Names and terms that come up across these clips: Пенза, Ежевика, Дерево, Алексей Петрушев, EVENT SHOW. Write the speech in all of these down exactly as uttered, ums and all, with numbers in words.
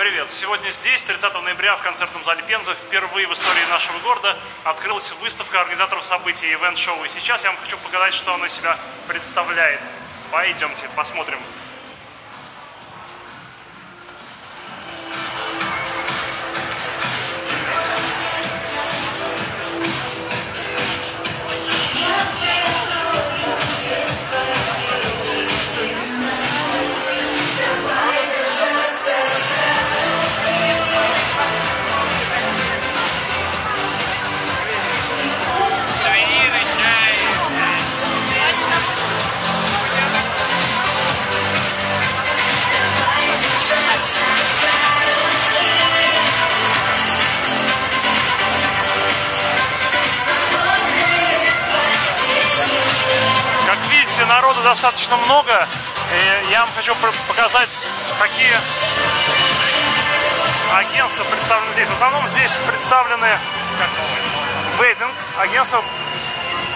Привет! Сегодня здесь, тридцатого ноября, в концертном зале Пенза, впервые в истории нашего города открылась выставка организаторов событий ивент-шоу. И сейчас я вам хочу показать, что она из себя представляет. Пойдемте, посмотрим. Народу достаточно много, и я вам хочу показать, какие агентства представлены здесь. В основном здесь представлены вейдинг, агентства,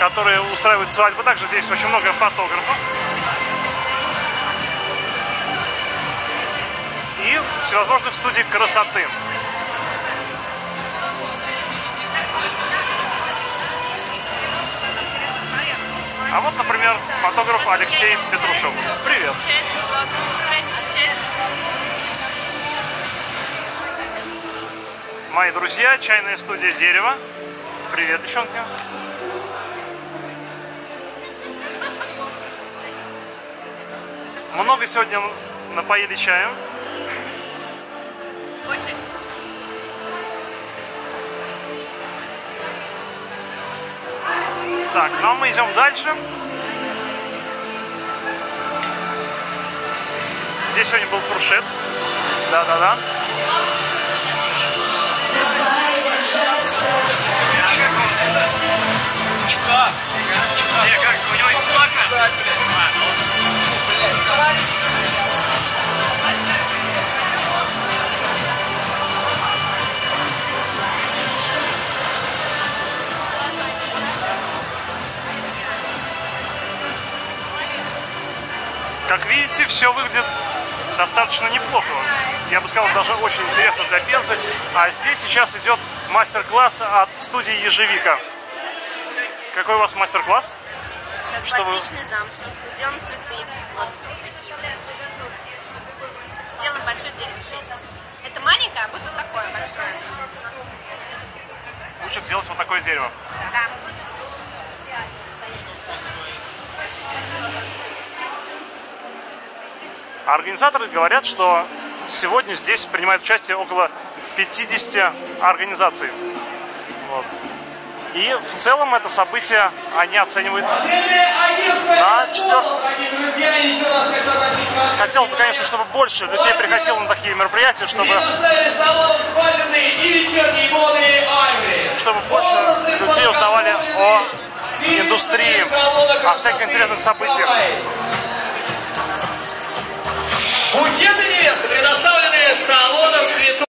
которые устраивают свадьбы. Также здесь очень много фотографов и всевозможных студий красоты. А вот, например, фотограф Алексей Петрушев. Привет! Мои друзья, чайная студия «Дерево». Привет, девчонки! Много сегодня напоили чаем. Очень. Так, ну а мы идем дальше. Здесь сегодня был фуршет. Да-да-да. Как видите, все выглядит достаточно неплохо. Я бы сказал, даже очень интересно для Пензы. А здесь сейчас идет мастер-класс от студии «Ежевика». Какой у вас мастер-класс? Сейчас Что пластичный вы... замши. Делаем цветы. Вот такие. Делаем большое дерево шесть. Это маленькое, а будет вот такое большое. Лучше сделать вот такое дерево. Да. Организаторы говорят, что сегодня здесь принимает участие около пятидесяти организаций. Вот. И в целом это событие они оценивают на четвертую. Хотелось бы, конечно, чтобы больше людей приходило на такие мероприятия, чтобы, чтобы больше людей узнавали о индустрии, о всяких интересных событиях. Букеты невесты предоставлены салоном цветов.